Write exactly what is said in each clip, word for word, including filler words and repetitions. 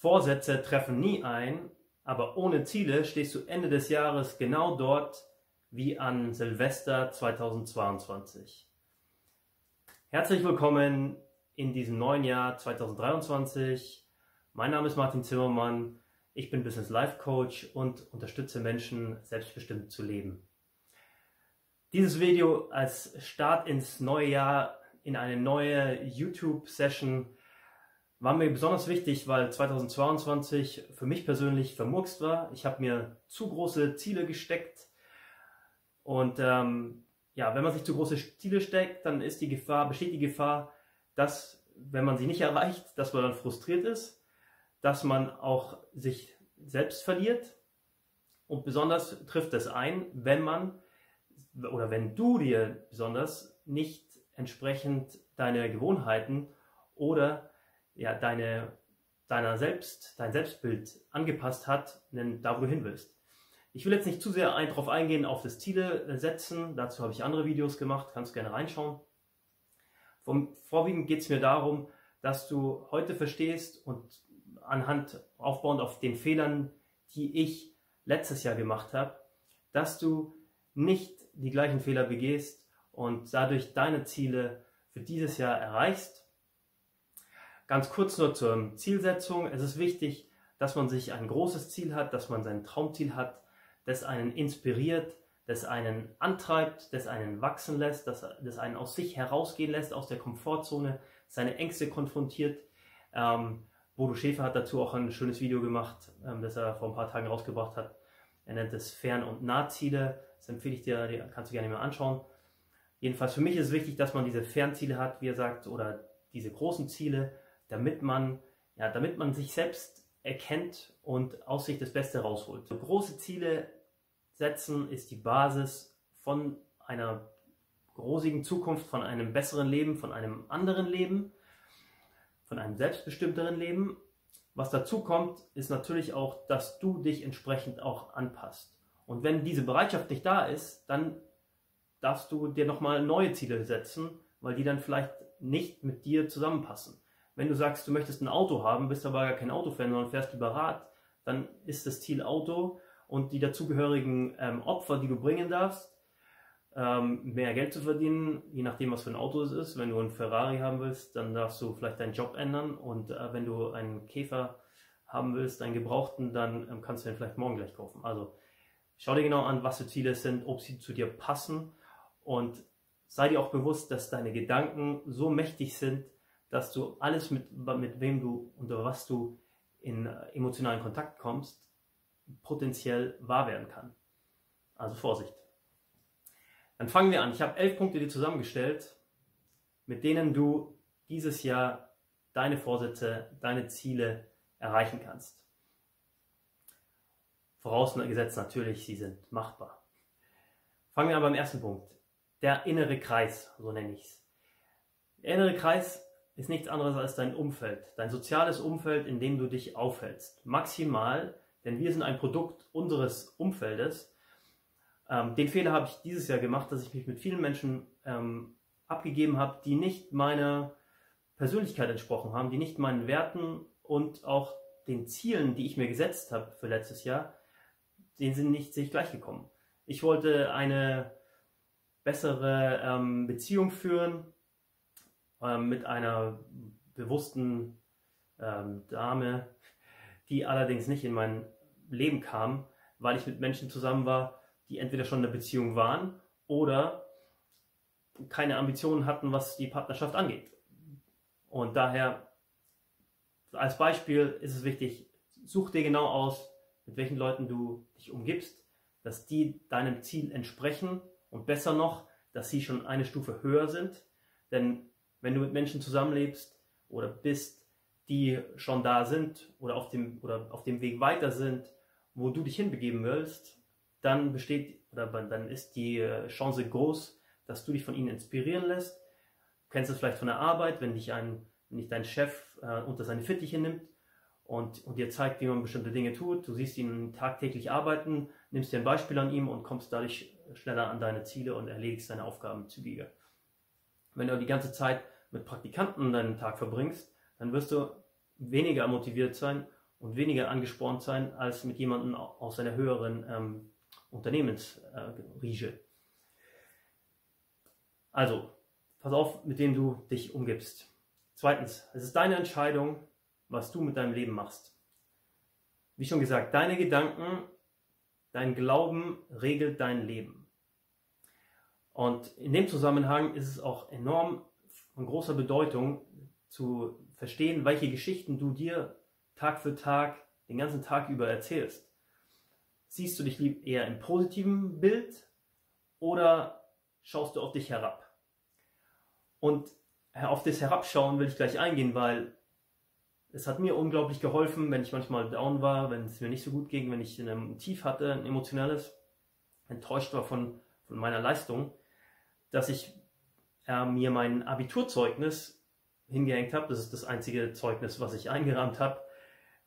Vorsätze treffen nie ein, aber ohne Ziele stehst du Ende des Jahres genau dort wie an Silvester zweitausendzweiundzwanzig. Herzlich willkommen in diesem neuen Jahr zweitausenddreiundzwanzig. Mein Name ist Martin Zimmermann, ich bin Business Life Coach und unterstütze Menschen, selbstbestimmt zu leben. Dieses Video als Start ins neue Jahr in eine neue YouTube-Session war mir besonders wichtig, weil zweitausendzweiundzwanzig für mich persönlich vermurkst war. Ich habe mir zu große Ziele gesteckt und ähm, ja, wenn man sich zu große Ziele steckt, dann ist die Gefahr, besteht die Gefahr, dass, wenn man sie nicht erreicht, dass man dann frustriert ist, dass man auch sich selbst verliert, und besonders trifft es ein, wenn man oder wenn du dir besonders nicht entsprechend deine Gewohnheiten oder ja, deine, deiner selbst, dein Selbstbild angepasst hat, denn da, wo du hin willst. Ich will jetzt nicht zu sehr ein, darauf eingehen, auf das Ziele setzen, dazu habe ich andere Videos gemacht, kannst gerne reinschauen. Vom, vorwiegend geht es mir darum, dass du heute verstehst und anhand, aufbauend auf den Fehlern, die ich letztes Jahr gemacht habe, dass du nicht die gleichen Fehler begehst und dadurch deine Ziele für dieses Jahr erreichst. Ganz kurz nur zur Zielsetzung. Es ist wichtig, dass man sich ein großes Ziel hat, dass man sein Traumziel hat, das einen inspiriert, das einen antreibt, das einen wachsen lässt, das, das einen aus sich herausgehen lässt, aus der Komfortzone, seine Ängste konfrontiert. Ähm, Bodo Schäfer hat dazu auch ein schönes Video gemacht, ähm, das er vor ein paar Tagen rausgebracht hat. Er nennt es Fern- und Nahziele. Das empfehle ich dir, dir kannst du gerne mal anschauen. Jedenfalls für mich ist es wichtig, dass man diese Fernziele hat, wie er sagt, oder diese großen Ziele, damit man, ja, damit man sich selbst erkennt und aus sich das Beste rausholt. So große Ziele setzen ist die Basis von einer rosigen Zukunft, von einem besseren Leben, von einem anderen Leben, von einem selbstbestimmteren Leben. Was dazu kommt, ist natürlich auch, dass du dich entsprechend auch anpasst. Und wenn diese Bereitschaft nicht da ist, dann darfst du dir nochmal neue Ziele setzen, weil die dann vielleicht nicht mit dir zusammenpassen. Wenn du sagst, du möchtest ein Auto haben, bist aber gar kein Autofan, sondern fährst lieber Rad, dann ist das Ziel Auto und die dazugehörigen ähm, Opfer, die du bringen darfst, ähm, mehr Geld zu verdienen, je nachdem, was für ein Auto es ist. Wenn du einen Ferrari haben willst, dann darfst du vielleicht deinen Job ändern, und äh, wenn du einen Käfer haben willst, einen Gebrauchten, dann ähm, kannst du den vielleicht morgen gleich kaufen. Also schau dir genau an, was für Ziele es sind, ob sie zu dir passen, und sei dir auch bewusst, dass deine Gedanken so mächtig sind, dass du alles, mit, mit wem du, unter was du in emotionalen Kontakt kommst, potenziell wahr werden kann. Also Vorsicht. Dann fangen wir an. Ich habe elf Punkte dir zusammengestellt, mit denen du dieses Jahr deine Vorsätze, deine Ziele erreichen kannst. Vorausgesetzt natürlich, sie sind machbar. Fangen wir an beim ersten Punkt. Der innere Kreis, so nenne ich es. Der innere Kreis ist nichts anderes als dein Umfeld, dein soziales Umfeld, in dem du dich aufhältst. Maximal, denn wir sind ein Produkt unseres Umfeldes. Ähm, den Fehler habe ich dieses Jahr gemacht, dass ich mich mit vielen Menschen ähm, abgegeben habe, die nicht meiner Persönlichkeit entsprochen haben, die nicht meinen Werten und auch den Zielen, die ich mir gesetzt habe für letztes Jahr, denen sind nicht sich gleichgekommen. Ich wollte eine bessere ähm, Beziehung führen, mit einer bewussten ähm, Dame, die allerdings nicht in mein Leben kam, weil ich mit Menschen zusammen war, die entweder schon in einer Beziehung waren oder keine Ambitionen hatten, was die Partnerschaft angeht. Und daher, als Beispiel ist es wichtig, such dir genau aus, mit welchen Leuten du dich umgibst, dass die deinem Ziel entsprechen, und besser noch, dass sie schon eine Stufe höher sind, denn wenn du mit Menschen zusammenlebst oder bist, die schon da sind oder auf dem, oder auf dem Weg weiter sind, wo du dich hinbegeben willst, dann besteht oder dann ist die Chance groß, dass du dich von ihnen inspirieren lässt. Du kennst es vielleicht von der Arbeit, wenn dich, ein, wenn dich dein Chef äh, unter seine Fittiche nimmt und, und dir zeigt, wie man bestimmte Dinge tut. Du siehst ihn tagtäglich arbeiten, nimmst dir ein Beispiel an ihm und kommst dadurch schneller an deine Ziele und erledigst deine Aufgaben zügiger. Wenn du die ganze Zeit mit Praktikanten deinen Tag verbringst, dann wirst du weniger motiviert sein und weniger angespornt sein als mit jemandem aus einer höheren ähm, Unternehmensriege. Also, pass auf, mit dem du dich umgibst. Zweitens, es ist deine Entscheidung, was du mit deinem Leben machst. Wie schon gesagt, deine Gedanken, dein Glauben regelt dein Leben. Und in dem Zusammenhang ist es auch enorm von großer Bedeutung zu verstehen, welche Geschichten du dir Tag für Tag, den ganzen Tag über erzählst. Siehst du dich eher im positiven Bild oder schaust du auf dich herab? Und auf das Herabschauen will ich gleich eingehen, weil es hat mir unglaublich geholfen, wenn ich manchmal down war, wenn es mir nicht so gut ging, wenn ich in einem Tief hatte, ein emotionales, enttäuscht war von, von meiner Leistung, dass ich äh, mir mein Abiturzeugnis hingehängt habe. Das ist das einzige Zeugnis, was ich eingerahmt habe,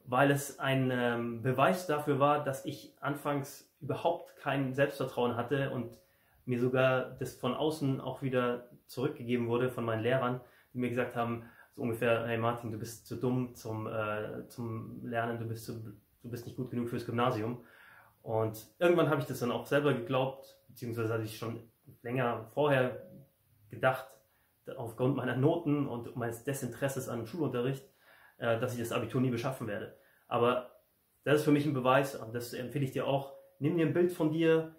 weil es ein ähm, Beweis dafür war, dass ich anfangs überhaupt kein Selbstvertrauen hatte und mir sogar das von außen auch wieder zurückgegeben wurde von meinen Lehrern, die mir gesagt haben, so ungefähr, hey Martin, du bist zu dumm zum, äh, zum Lernen, du bist, zu, du bist nicht gut genug fürs Gymnasium. Und irgendwann habe ich das dann auch selber geglaubt, beziehungsweise hatte ich schon länger vorher gedacht, aufgrund meiner Noten und meines Desinteresses an Schulunterricht, äh, dass ich das Abitur nie beschaffen werde. Aber das ist für mich ein Beweis, und das empfehle ich dir auch, nimm dir ein Bild von dir,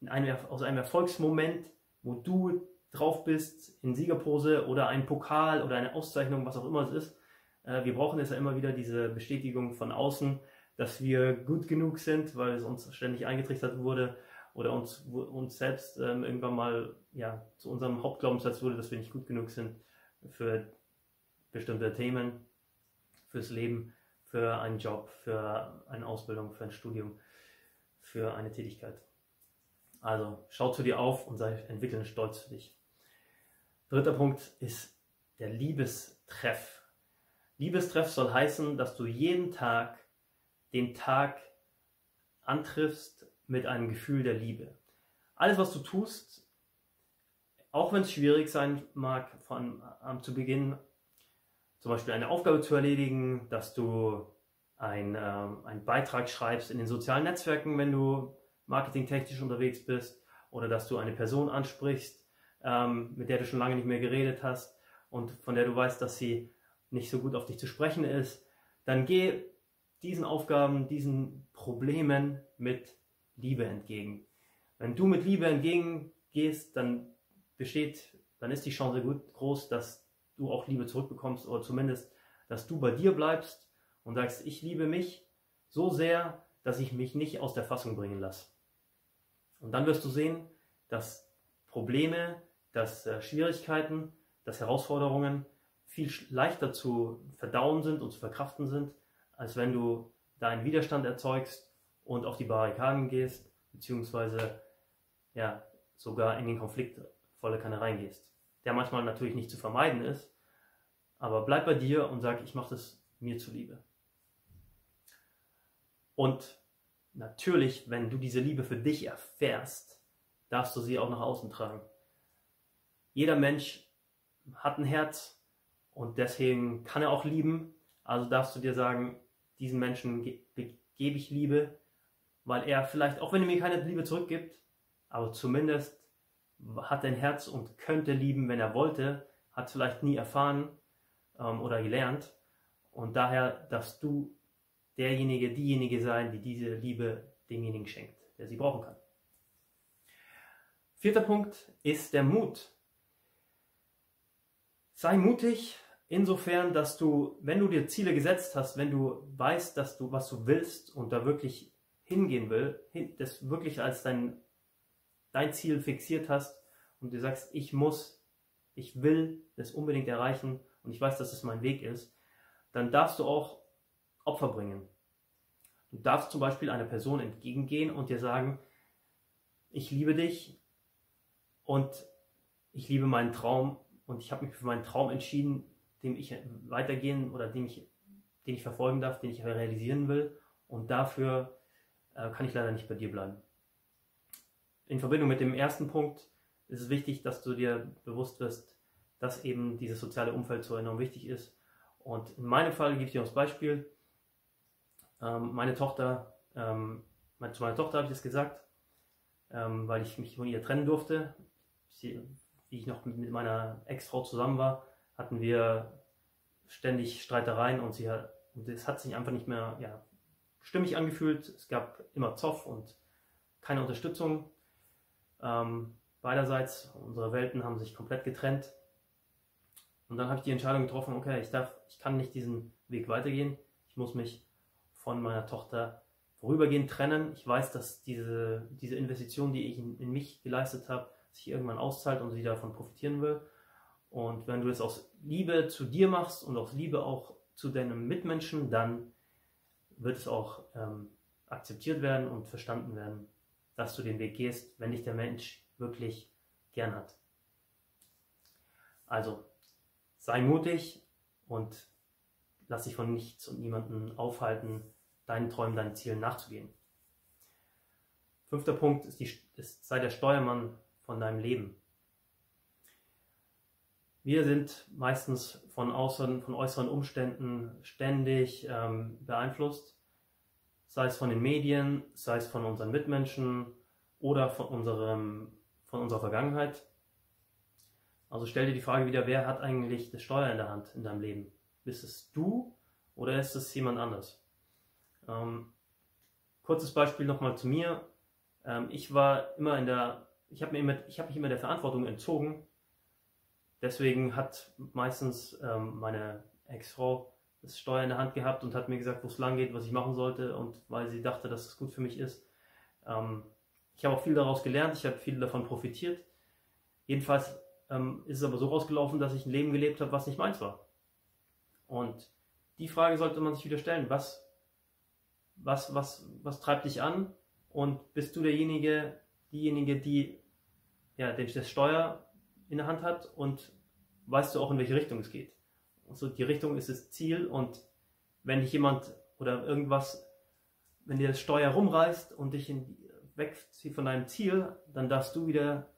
In einem, aus einem Erfolgsmoment, wo du drauf bist, in Siegerpose oder ein Pokal oder eine Auszeichnung, was auch immer es ist. Äh, wir brauchen jetzt ja immer wieder diese Bestätigung von außen, dass wir gut genug sind, weil es uns ständig eingetrichtert wurde oder uns, uns selbst ähm, irgendwann mal ja, zu unserem Hauptglaubenssatz wurde, dass wir nicht gut genug sind für bestimmte Themen, fürs Leben, für einen Job, für eine Ausbildung, für ein Studium, für eine Tätigkeit. Also schau zu dir auf und sei entwickeln stolz für dich. Dritter Punkt ist der Liebestreff. Liebestreff soll heißen, dass du jeden Tag den Tag antriffst mit einem Gefühl der Liebe. Alles, was du tust, auch wenn es schwierig sein mag, von am zu Beginn, zum Beispiel eine Aufgabe zu erledigen, dass du ein, äh, einen Beitrag schreibst in den sozialen Netzwerken, wenn du marketingtechnisch unterwegs bist, oder dass du eine Person ansprichst, ähm, mit der du schon lange nicht mehr geredet hast und von der du weißt, dass sie nicht so gut auf dich zu sprechen ist, dann geh diesen Aufgaben, diesen Problemen mit Liebe entgegen. Wenn du mit Liebe entgegengehst, dann besteht, dann ist die Chance gut groß, dass du auch Liebe zurückbekommst oder zumindest, dass du bei dir bleibst und sagst, ich liebe mich so sehr, dass ich mich nicht aus der Fassung bringen lasse. Und dann wirst du sehen, dass Probleme, dass äh, Schwierigkeiten, dass Herausforderungen viel leichter zu verdauen sind und zu verkraften sind, als wenn du deinen Widerstand erzeugst und auf die Barrikaden gehst, beziehungsweise ja, sogar in den Konflikt volle Kanne reingehst, der manchmal natürlich nicht zu vermeiden ist, aber bleib bei dir und sag, ich mache das mir zuliebe. Und natürlich, wenn du diese Liebe für dich erfährst, darfst du sie auch nach außen tragen. Jeder Mensch hat ein Herz und deswegen kann er auch lieben. Also darfst du dir sagen, diesen Menschen ge ge gebe ich Liebe, weil er vielleicht, auch wenn er mir keine Liebe zurückgibt, aber zumindest hat er ein Herz und könnte lieben, wenn er wollte, hat es vielleicht nie erfahren ähm, oder gelernt. Und daher darfst du derjenige, diejenige sein, die diese Liebe demjenigen schenkt, der sie brauchen kann. Vierter Punkt ist der Mut. Sei mutig insofern, dass du, wenn du dir Ziele gesetzt hast, wenn du weißt, dass du, was du willst und da wirklich hingehen will, das wirklich als dein, dein Ziel fixiert hast und du sagst, ich muss, ich will das unbedingt erreichen und ich weiß, dass das mein Weg ist, dann darfst du auch Opfer bringen. Du darfst zum Beispiel einer Person entgegengehen und dir sagen, ich liebe dich und ich liebe meinen Traum und ich habe mich für meinen Traum entschieden, dem ich weitergehen oder den ich, den ich verfolgen darf, den ich realisieren will und dafür äh, kann ich leider nicht bei dir bleiben. In Verbindung mit dem ersten Punkt ist es wichtig, dass du dir bewusst wirst, dass eben dieses soziale Umfeld so enorm wichtig ist. Und in meinem Fall gebe ich dir das Beispiel, Ähm, meine Tochter, ähm, meine, zu meiner Tochter habe ich das gesagt, ähm, weil ich mich von ihr trennen durfte. Sie, wie ich noch mit meiner Ex-Frau zusammen war, hatten wir ständig Streitereien und sie hat, und es hat sich einfach nicht mehr ja, stimmig angefühlt. Es gab immer Zoff und keine Unterstützung. Ähm, beiderseits, unsere Welten haben sich komplett getrennt. Und dann habe ich die Entscheidung getroffen, okay, ich darf, ich kann nicht diesen Weg weitergehen. Ich muss mich von meiner Tochter vorübergehend trennen. Ich weiß, dass diese, diese Investition, die ich in, in mich geleistet habe, sich irgendwann auszahlt und sie davon profitieren will. Und wenn du es aus Liebe zu dir machst und aus Liebe auch zu deinem Mitmenschen, dann wird es auch ähm, akzeptiert werden und verstanden werden, dass du den Weg gehst, wenn dich der Mensch wirklich gern hat. Also, sei mutig und lass dich von nichts und niemandem aufhalten, deinen Träumen, deinen Zielen nachzugehen. Fünfter Punkt ist, die, ist sei der Steuermann von deinem Leben. Wir sind meistens von, außen, von äußeren Umständen ständig ähm, beeinflusst, sei es von den Medien, sei es von unseren Mitmenschen oder von, unserem, von unserer Vergangenheit. Also stell dir die Frage wieder, wer hat eigentlich das Steuer in der Hand in deinem Leben? Bist es du oder ist es jemand anders? Ähm, kurzes Beispiel nochmal zu mir. Ähm, ich war immer in der, ich habe hab mich immer der Verantwortung entzogen. Deswegen hat meistens ähm, meine Ex-Frau das Steuer in der Hand gehabt und hat mir gesagt, wo es lang geht, was ich machen sollte, und weil sie dachte, dass es gut für mich ist. Ähm, ich habe auch viel daraus gelernt, ich habe viel davon profitiert. Jedenfalls ähm, ist es aber so rausgelaufen, dass ich ein Leben gelebt habe, was nicht meins war. Und die Frage sollte man sich wieder stellen, was, was, was, was treibt dich an, und bist du derjenige, diejenige, die ja, das Steuer in der Hand hat, und weißt du auch, in welche Richtung es geht. Und so, die Richtung ist das Ziel, und wenn dich jemand oder irgendwas, wenn dir das Steuer rumreißt und dich in, wegzieht von deinem Ziel, dann darfst du wieder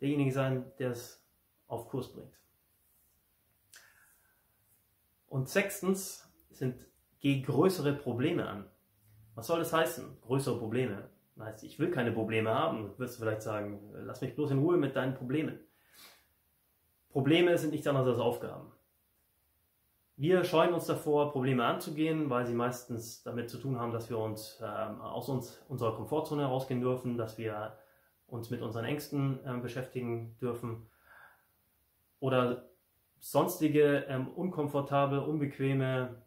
derjenige sein, der es auf Kurs bringt. Und sechstens sind, geh größere Probleme an. Was soll das heißen? Größere Probleme. Das heißt, ich will keine Probleme haben, wirst du vielleicht sagen, lass mich bloß in Ruhe mit deinen Problemen. Probleme sind nichts anderes als Aufgaben. Wir scheuen uns davor, Probleme anzugehen, weil sie meistens damit zu tun haben, dass wir uns ähm, aus uns, unserer Komfortzone herausgehen dürfen, dass wir uns mit unseren Ängsten ähm, beschäftigen dürfen oder sonstige ähm, unkomfortable, unbequeme,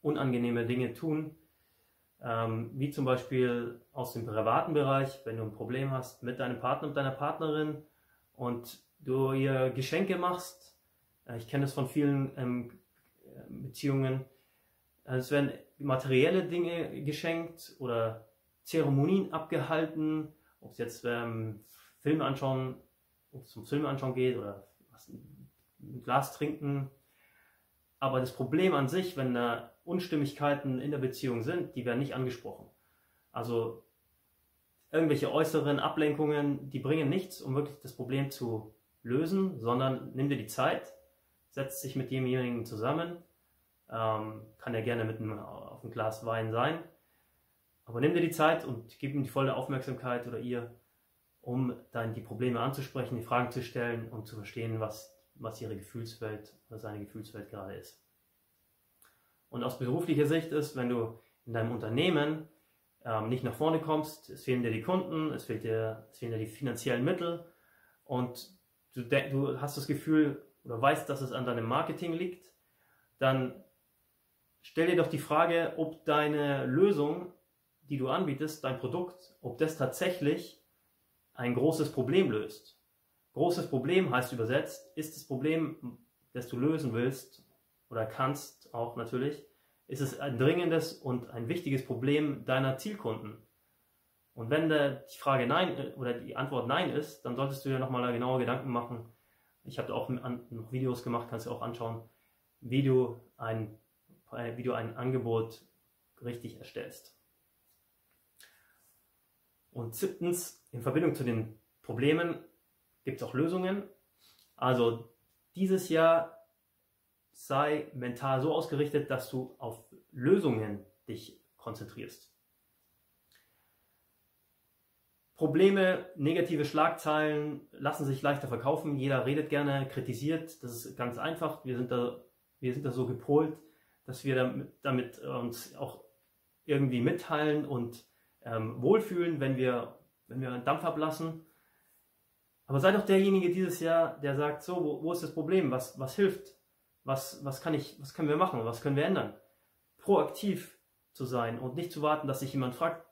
unangenehme Dinge tun, ähm, wie zum Beispiel aus dem privaten Bereich, wenn du ein Problem hast mit deinem Partner, mit deiner Partnerin und du ihr Geschenke machst. Ich kenne das von vielen ähm, Beziehungen. Es werden materielle Dinge geschenkt oder Zeremonien abgehalten, ob es jetzt ähm, Filme anschauen, ob es zum Filme anschauen geht oder was, ein Glas trinken. Aber das Problem an sich, wenn da Unstimmigkeiten in der Beziehung sind, die werden nicht angesprochen. Also irgendwelche äußeren Ablenkungen, die bringen nichts, um wirklich das Problem zu lösen, sondern nimm dir die Zeit, setz dich mit demjenigen zusammen, ähm, kann ja gerne mit einem, auf ein Glas Wein sein, aber nimm dir die Zeit und gib ihm die volle Aufmerksamkeit oder ihr, um dann die Probleme anzusprechen, die Fragen zu stellen und zu verstehen, was, was ihre Gefühlswelt oder seine Gefühlswelt gerade ist. Und aus beruflicher Sicht ist, wenn du in deinem Unternehmen ähm, nicht nach vorne kommst, es fehlen dir die Kunden, es, fehlt dir, es fehlen dir die finanziellen Mittel und Du, du hast das Gefühl oder weißt, dass es an deinem Marketing liegt, dann stell dir doch die Frage, ob deine Lösung, die du anbietest, dein Produkt, ob das tatsächlich ein großes Problem löst. Großes Problem heißt übersetzt, ist das Problem, das du lösen willst oder kannst auch natürlich, ist es ein dringendes und ein wichtiges Problem deiner Zielkunden. Und wenn die Frage nein oder die Antwort nein ist, dann solltest du dir nochmal genauer Gedanken machen. Ich habe da auch noch Videos gemacht, kannst du auch anschauen, wie du ein, wie du ein Angebot richtig erstellst. Und siebtens, in Verbindung zu den Problemen gibt es auch Lösungen. Also dieses Jahr sei mental so ausgerichtet, dass du auf Lösungen dich konzentrierst. Probleme, negative Schlagzeilen lassen sich leichter verkaufen. Jeder redet gerne, kritisiert. Das ist ganz einfach. Wir sind da, wir sind da so gepolt, dass wir damit, damit uns auch irgendwie mitteilen und ähm, wohlfühlen, wenn wir, wenn wir einen Dampf ablassen. Aber sei doch derjenige dieses Jahr, der sagt, so, wo, wo ist das Problem? Was, was hilft? Was, was, kann ich, was können wir machen? Was können wir ändern? Proaktiv zu sein und nicht zu warten, dass sich jemand fragt,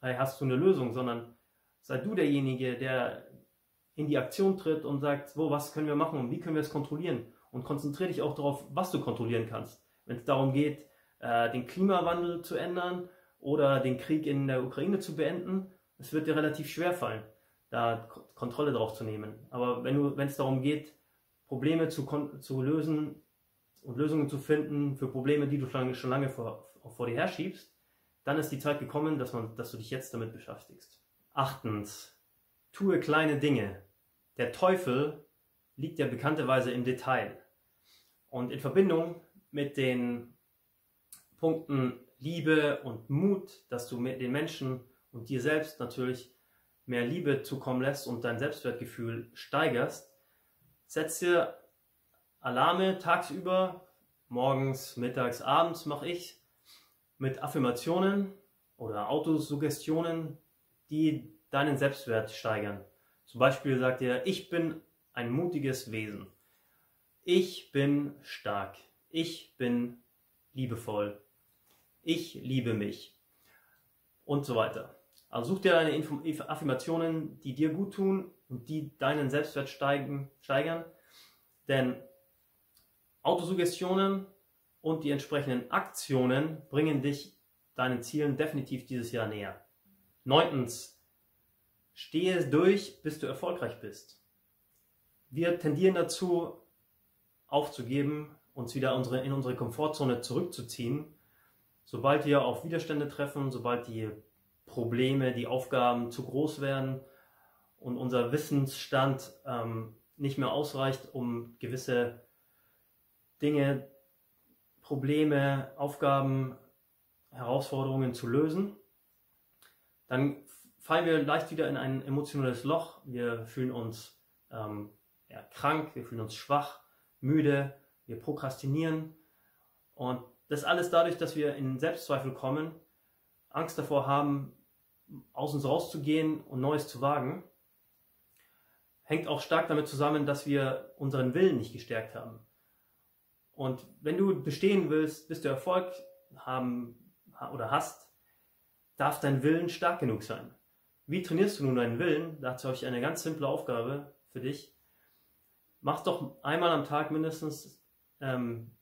hey, hast du eine Lösung? Sondern sei du derjenige, der in die Aktion tritt und sagt, so, was können wir machen und wie können wir es kontrollieren? Und konzentriere dich auch darauf, was du kontrollieren kannst. Wenn es darum geht, äh, den Klimawandel zu ändern oder den Krieg in der Ukraine zu beenden, es wird dir relativ schwer fallen, da Kontrolle drauf zu nehmen. Aber wenn du, wenn es darum geht, Probleme zu, zu lösen und Lösungen zu finden für Probleme, die du schon, schon lange vor, vor dir herschiebst, dann ist die Zeit gekommen, dass, man, dass du dich jetzt damit beschäftigst. Achtens, tue kleine Dinge. Der Teufel liegt ja bekannterweise im Detail. Und in Verbindung mit den Punkten Liebe und Mut, dass du den Menschen und dir selbst natürlich mehr Liebe zukommen lässt und dein Selbstwertgefühl steigerst, setz dir Alarme tagsüber, morgens, mittags, abends mache ich, mit Affirmationen oder Autosuggestionen, die deinen Selbstwert steigern. Zum Beispiel sagt ihr, ich bin ein mutiges Wesen, ich bin stark, ich bin liebevoll, ich liebe mich und so weiter. Also such dir deine Affirmationen, die dir gut tun und die deinen Selbstwert steigen, steigern, denn Autosuggestionen und die entsprechenden Aktionen bringen dich deinen Zielen definitiv dieses Jahr näher. Neuntens, stehe durch, bis du erfolgreich bist. Wir tendieren dazu, aufzugeben, uns wieder unsere, in unsere Komfortzone zurückzuziehen, sobald wir auf Widerstände treffen, sobald die Probleme, die Aufgaben zu groß werden und unser Wissensstand ähm, nicht mehr ausreicht, um gewisse Dinge, Probleme, Aufgaben, Herausforderungen zu lösen, dann fallen wir leicht wieder in ein emotionales Loch. Wir fühlen uns ähm, ja, krank, wir fühlen uns schwach, müde, wir prokrastinieren. Und das alles dadurch, dass wir in Selbstzweifel kommen, Angst davor haben, aus uns rauszugehen und Neues zu wagen, hängt auch stark damit zusammen, dass wir unseren Willen nicht gestärkt haben. Und wenn du bestehen willst, bis du Erfolg haben oder hast, darf dein Willen stark genug sein. Wie trainierst du nun deinen Willen? Dazu habe ich eine ganz simple Aufgabe für dich. Mach doch einmal am Tag mindestens ähm,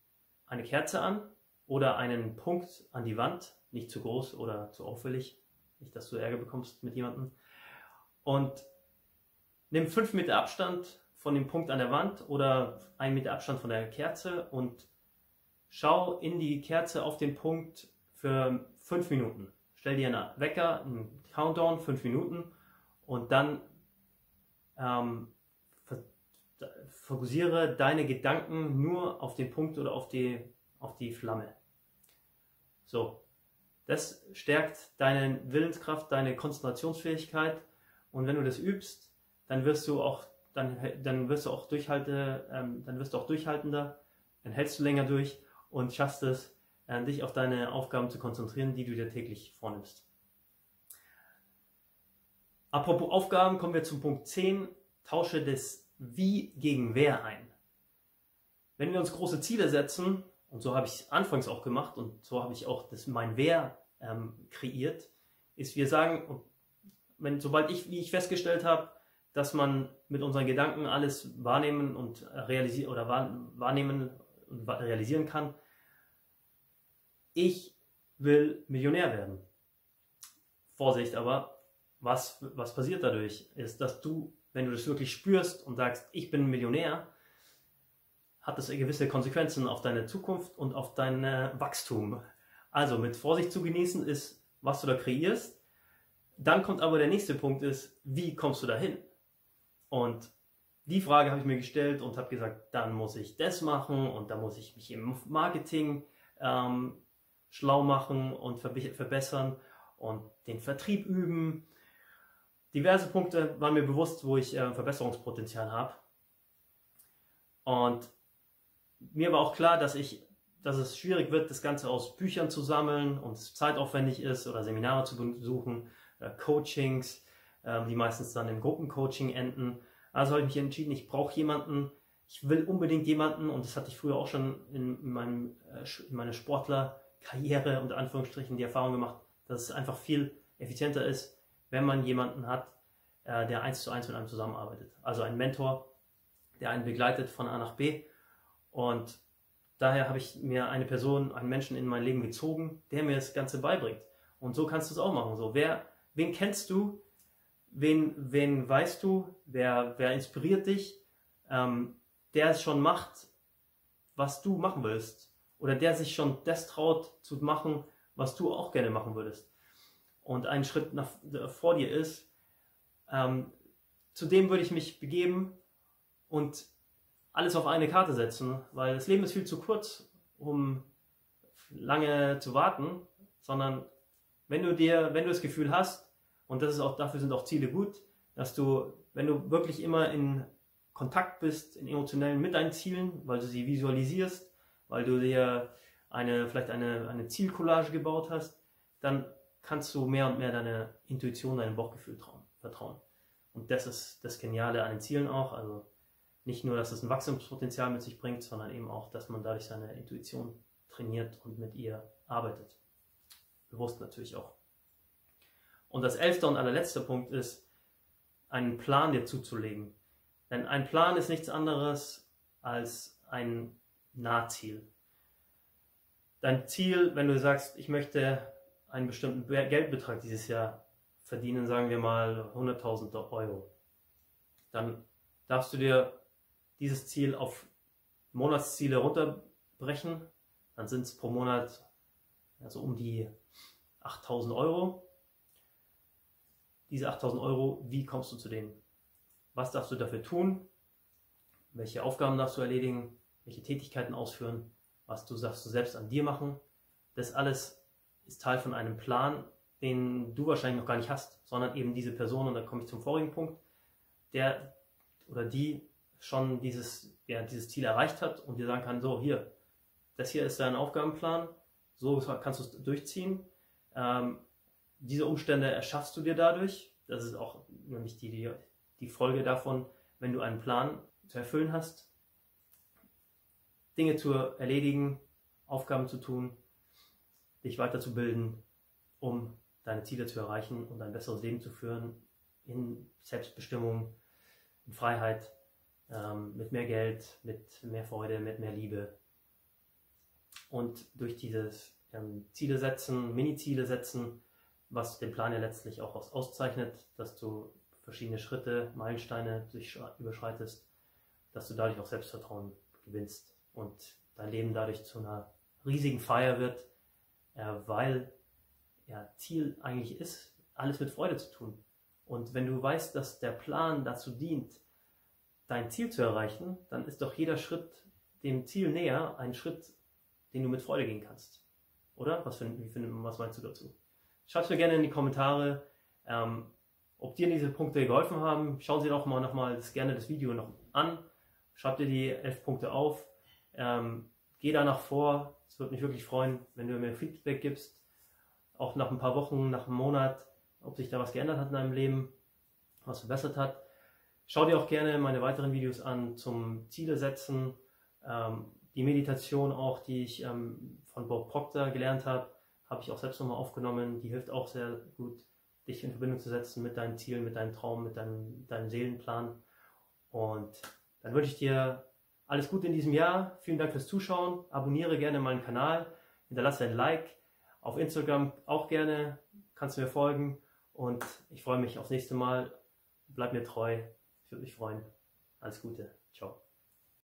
eine Kerze an oder einen Punkt an die Wand, nicht zu groß oder zu auffällig, nicht, dass du Ärger bekommst mit jemandem. Und nimm fünf Meter Abstand von dem Punkt an der Wand oder einen Meter Abstand von der Kerze und schau in die Kerze auf den Punkt für fünf Minuten. Stell dir einen Wecker, einen Countdown, fünf Minuten und dann ähm, fokussiere deine Gedanken nur auf den Punkt oder auf die, auf die Flamme. So. Das stärkt deine Willenskraft, deine Konzentrationsfähigkeit und wenn du das übst, dann wirst du auch, dann, dann wirst du auch durchhalte, ähm, dann wirst du auch durchhaltender, dann hältst du länger durch und schaffst es, äh, dich auf deine Aufgaben zu konzentrieren, die du dir täglich vornimmst. Apropos Aufgaben, kommen wir zum Punkt zehn, tausche das Wie gegen Wer ein. Wenn wir uns große Ziele setzen, und so habe ich es anfangs auch gemacht und so habe ich auch das mein Wer ähm, kreiert, ist wir sagen, wenn, sobald ich, wie ich festgestellt habe, dass man mit unseren Gedanken alles wahrnehmen und realisieren oder wahrnehmen und realisieren kann, ich will Millionär werden. Vorsicht aber, was, was passiert dadurch, ist, dass du, wenn du das wirklich spürst und sagst, ich bin Millionär, hat das gewisse Konsequenzen auf deine Zukunft und auf dein Wachstum. Also mit Vorsicht zu genießen ist, was du da kreierst. Dann kommt aber der nächste Punkt ist, wie kommst du dahin? Und die Frage habe ich mir gestellt und habe gesagt, dann muss ich das machen und dann muss ich mich im Marketing ähm, schlau machen und verbessern und den Vertrieb üben. Diverse Punkte waren mir bewusst, wo ich äh, Verbesserungspotenzial habe. Und mir war auch klar, dass, ich, dass es schwierig wird, das Ganze aus Büchern zu sammeln und es zeitaufwendig ist oder Seminare zu besuchen, äh, Coachings, äh, die meistens dann im Gruppencoaching enden. Also habe ich mich entschieden, ich brauche jemanden, ich will unbedingt jemanden, und das hatte ich früher auch schon in, in, meinem, in meiner Sportlerkarriere unter Anführungsstrichen die Erfahrung gemacht, dass es einfach viel effizienter ist, wenn man jemanden hat, der eins zu eins mit einem zusammenarbeitet. Also einen Mentor, der einen begleitet von A nach B. Und daher habe ich mir eine Person, einen Menschen in mein Leben gezogen, der mir das Ganze beibringt. Und so kannst du es auch machen. So, wer, wen kennst du? Wen, wen weißt du? Wer, wer inspiriert dich? Ähm, der es schon macht, was du machen willst. Oder der sich schon das traut zu machen, was du auch gerne machen würdest. Und ein Schritt nach, vor dir ist, ähm, zu dem würde ich mich begeben und alles auf eine Karte setzen, weil das Leben ist viel zu kurz, um lange zu warten, sondern wenn du dir, wenn du das Gefühl hast, und das ist auch, dafür sind auch Ziele gut, dass du, wenn du wirklich immer in Kontakt bist, in emotionellen mit deinen Zielen, weil du sie visualisierst, weil du dir eine, vielleicht eine, eine Zielcollage gebaut hast, dann kannst du mehr und mehr deiner Intuition, deinem Bauchgefühl trauen, vertrauen. Und das ist das Geniale an den Zielen auch. Also nicht nur, dass es ein Wachstumspotenzial mit sich bringt, sondern eben auch, dass man dadurch seine Intuition trainiert und mit ihr arbeitet. Bewusst natürlich auch. Und das elfte und allerletzte Punkt ist, einen Plan dir zuzulegen. Denn ein Plan ist nichts anderes als ein Nahziel. Dein Ziel, wenn du sagst, ich möchte einen bestimmten Geldbetrag dieses Jahr verdienen, sagen wir mal hunderttausend Euro. Dann darfst du dir dieses Ziel auf Monatsziele runterbrechen. Dann sind es pro Monat also um die achttausend Euro. Diese achttausend Euro, wie kommst du zu denen? Was darfst du dafür tun? Welche Aufgaben darfst du erledigen? Welche Tätigkeiten ausführen? Was du darfst du selbst an dir machen? Das alles ist Teil von einem Plan, den du wahrscheinlich noch gar nicht hast, sondern eben diese Person, und da komme ich zum vorigen Punkt, der oder die schon dieses, ja, dieses Ziel erreicht hat und dir sagen kann, so hier, das hier ist dein Aufgabenplan, so kannst du es durchziehen. Ähm, diese Umstände erschaffst du dir dadurch. Das ist auch nämlich die, die, die Folge davon, wenn du einen Plan zu erfüllen hast, Dinge zu erledigen, Aufgaben zu tun, dich weiterzubilden, um deine Ziele zu erreichen und ein besseres Leben zu führen in Selbstbestimmung, in Freiheit, ähm, mit mehr Geld, mit mehr Freude, mit mehr Liebe. Und durch dieses ähm, Ziele setzen, Mini-Ziele setzen, was den Plan ja letztlich auch aus auszeichnet, dass du verschiedene Schritte, Meilensteine überschreitest, dass du dadurch auch Selbstvertrauen gewinnst und dein Leben dadurch zu einer riesigen Feier wird, weil ja, Ziel eigentlich ist, alles mit Freude zu tun. Und wenn du weißt, dass der Plan dazu dient, dein Ziel zu erreichen, dann ist doch jeder Schritt dem Ziel näher ein Schritt, den du mit Freude gehen kannst. Oder? Was, find, wie find, was meinst du dazu? Schreib's mir gerne in die Kommentare, ähm, ob dir diese Punkte geholfen haben. Schauen Sie doch mal nochmal gerne das Video noch an. Schreib dir die elf Punkte auf. Ähm, geh danach vor. Es würde mich wirklich freuen, wenn du mir Feedback gibst, auch nach ein paar Wochen, nach einem Monat, ob sich da was geändert hat in deinem Leben, was verbessert hat. Schau dir auch gerne meine weiteren Videos an zum Ziele setzen, ähm, die Meditation auch, die ich ähm, von Bob Proctor gelernt habe, habe ich auch selbst nochmal aufgenommen. Die hilft auch sehr gut, dich in Verbindung zu setzen mit deinen Zielen, mit deinem Traum, mit deinem, deinem Seelenplan. Und dann wünsche ich dir alles Gute in diesem Jahr. Vielen Dank fürs Zuschauen. Abonniere gerne meinen Kanal. Hinterlasse ein Like. Auf Instagram auch gerne. Kannst du mir folgen. Und ich freue mich aufs nächste Mal. Bleib mir treu. Ich würde mich freuen. Alles Gute. Ciao.